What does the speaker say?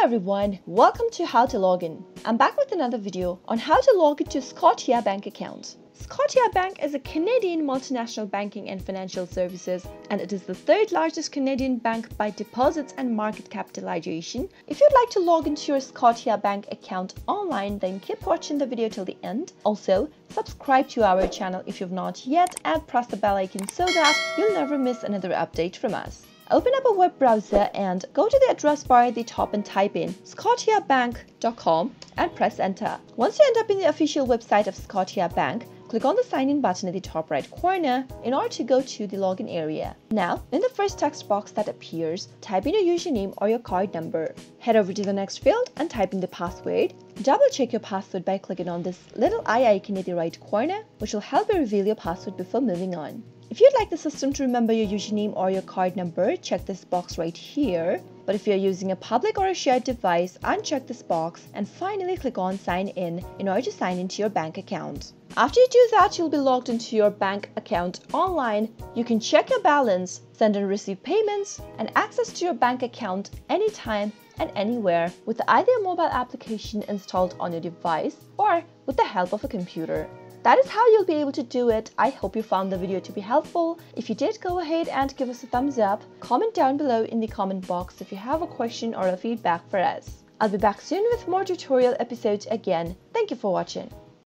Hello everyone, welcome to How to Login. I'm back with another video on how to log into Scotia Bank account. Scotia Bank is a Canadian multinational banking and financial services, and it is the third largest Canadian bank by deposits and market capitalization. If you'd like to log into your Scotia Bank account online, then keep watching the video till the end. Also, subscribe to our channel if you've not yet and press the bell icon so that you'll never miss another update from us. Open up a web browser and go to the address bar at the top and type in scotiabank.com and press enter. Once you end up in the official website of Scotia Bank, click on the sign in button at the top right corner in order to go to the login area. Now, in the first text box that appears, type in your username or your card number. Head over to the next field and type in the password. Double check your password by clicking on this little eye icon at the right corner, which will help you reveal your password before moving on. If you'd like the system to remember your username or your card number, check this box right here. But if you're using a public or a shared device, uncheck this box and finally click on sign in order to sign into your bank account. After you do that, you'll be logged into your bank account online. You can check your balance, send and receive payments, and access to your bank account anytime and anywhere with either a mobile application installed on your device or with the help of a computer. That is how you'll be able to do it. I hope you found the video to be helpful. If you did, go ahead and give us a thumbs up. Comment down below in the comment box if you have a question or a feedback for us. I'll be back soon with more tutorial episodes again. Thank you for watching.